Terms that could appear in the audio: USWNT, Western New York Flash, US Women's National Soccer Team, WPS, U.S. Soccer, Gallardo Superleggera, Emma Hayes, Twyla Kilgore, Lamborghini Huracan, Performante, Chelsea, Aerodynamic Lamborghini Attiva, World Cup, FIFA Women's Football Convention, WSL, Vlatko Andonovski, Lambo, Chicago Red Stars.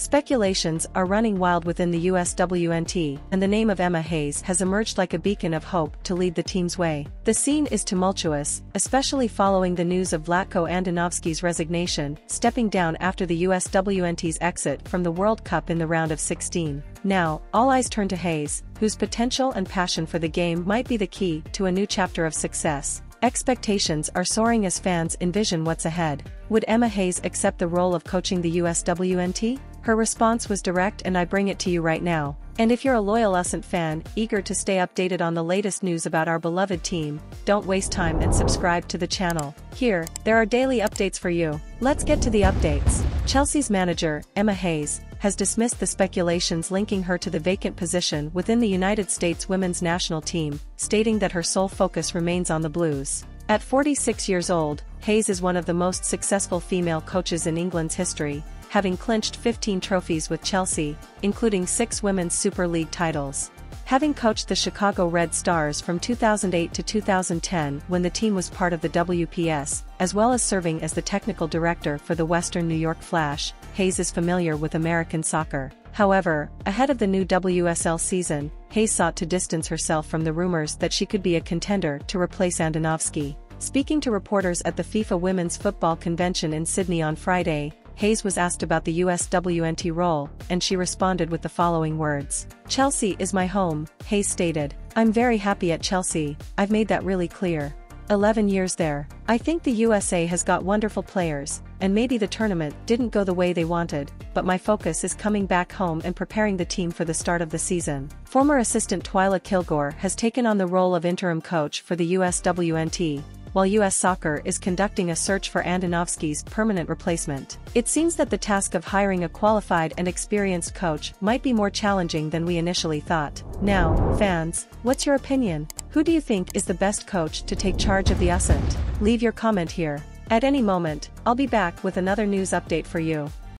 Speculations are running wild within the USWNT, and the name of Emma Hayes has emerged like a beacon of hope to lead the team's way. The scene is tumultuous, especially following the news of Vlatko Andonovski's resignation, stepping down after the USWNT's exit from the World Cup in the round of 16. Now, all eyes turn to Hayes, whose potential and passion for the game might be the key to a new chapter of success. Expectations are soaring as fans envision what's ahead. Would Emma Hayes accept the role of coaching the USWNT? Her response was direct, and I bring it to you right now. And if you're a loyal USWNT fan, eager to stay updated on the latest news about our beloved team, don't waste time and subscribe to the channel. Here, there are daily updates for you. Let's get to the updates. Chelsea's manager, Emma Hayes, has dismissed the speculations linking her to the vacant position within the United States women's national team, stating that her sole focus remains on the Blues. At 46 years old, Hayes is one of the most successful female coaches in England's history, having clinched 15 trophies with Chelsea, including 6 Women's Super League titles. Having coached the Chicago Red Stars from 2008 to 2010 when the team was part of the WPS, as well as serving as the technical director for the Western New York Flash, Hayes is familiar with American soccer. However, ahead of the new WSL season, Hayes sought to distance herself from the rumors that she could be a contender to replace Andonovski. Speaking to reporters at the FIFA Women's Football Convention in Sydney on Friday, Hayes was asked about the USWNT role, and she responded with the following words. "Chelsea is my home," Hayes stated. "I'm very happy at Chelsea, I've made that really clear. 11 years there. I think the USA has got wonderful players, and maybe the tournament didn't go the way they wanted, but my focus is coming back home and preparing the team for the start of the season." Former assistant Twyla Kilgore has taken on the role of interim coach for the USWNT, while U.S. Soccer is conducting a search for Andonovski's permanent replacement. "It seems that the task of hiring a qualified and experienced coach might be more challenging than we initially thought. Now, fans, what's your opinion? Who do you think is the best coach to take charge of the USWNT? Leave your comment here. At any moment, I'll be back with another news update for you.